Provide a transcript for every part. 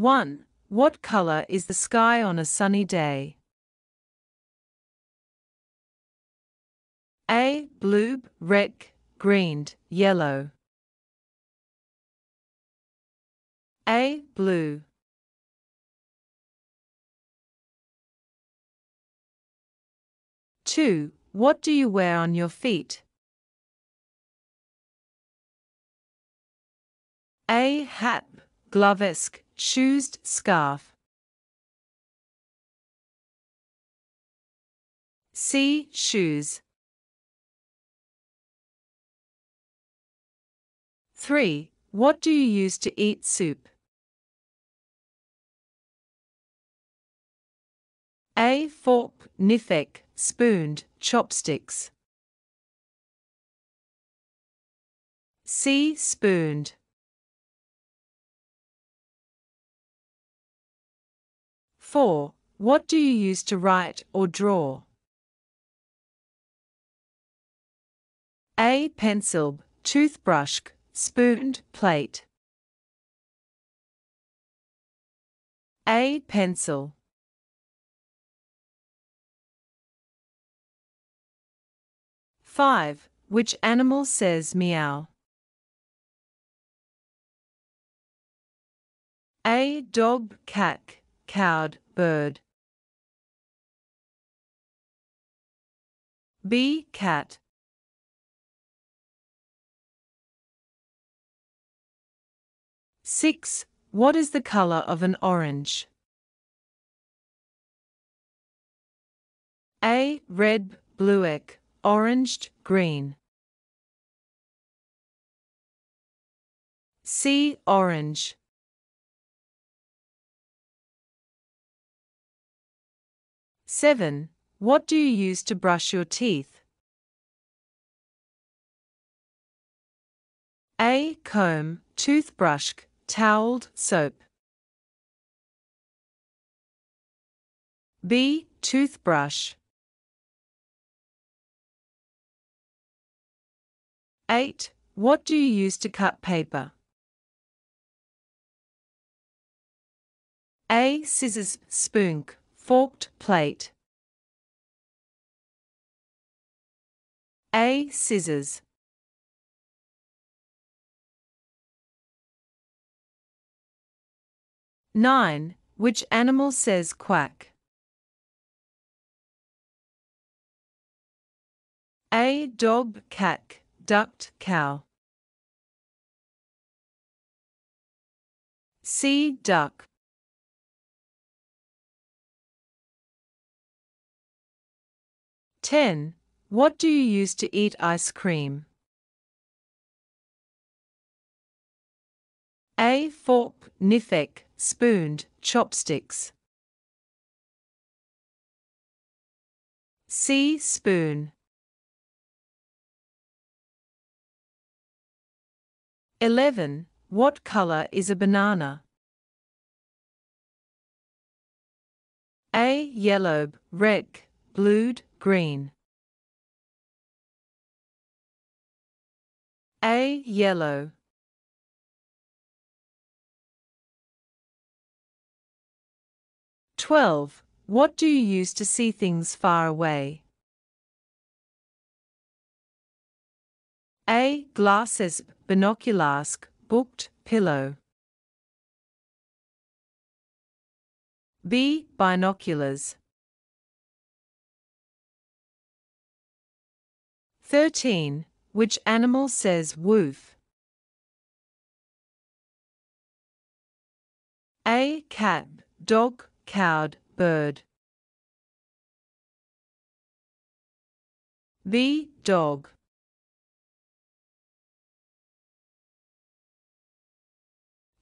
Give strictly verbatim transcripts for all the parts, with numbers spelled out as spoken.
one. What color is the sky on a sunny day? A. Blue, red, green, yellow. A. Blue. two. What do you wear on your feet? A. Hat, gloves, shoes, scarf. C. Shoes. three. What do you use to eat soup? A. Fork, nifek, spoon, chopsticks. C. Spoon. four. What do you use to write or draw? A. Pencil, toothbrush, spoon, plate. A. Pencil. five. Which animal says meow? A. Dog, cat, cow, bird. B. Cat. six. What is the color of an orange? A. Red, bluish, orange, green. C. Orange. seven. What do you use to brush your teeth? A. Comb, toothbrush, towel, soap. B. Toothbrush. eight. What do you use to cut paper? A. Scissors, spoon, forked, plate. A. Scissors. nine. Which animal says quack? A. Dog, cat, duck, cow. C. Duck. ten. What do you use to eat ice cream? A. Fork, nifek, spoon, chopsticks. C. Spoon. eleven. What color is a banana? A. Yellow, red, blue, green. A. Yellow. twelve. What do you use to see things far away? A. Glasses, binoculars, booked, pillow. B. Binoculars. thirteen. Which animal says woof? A. Cat, dog, cow, bird. B. Dog.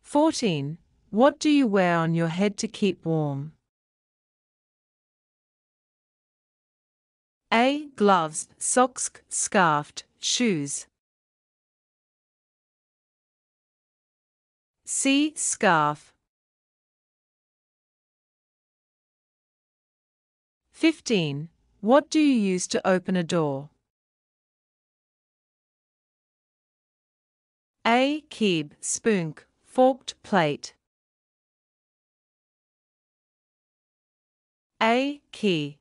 fourteen. What do you wear on your head to keep warm? A. Gloves, socks, scarf, shoes. C. Scarf. fifteen. What do you use to open a door? A. Key, spoon, forked, plate. A key.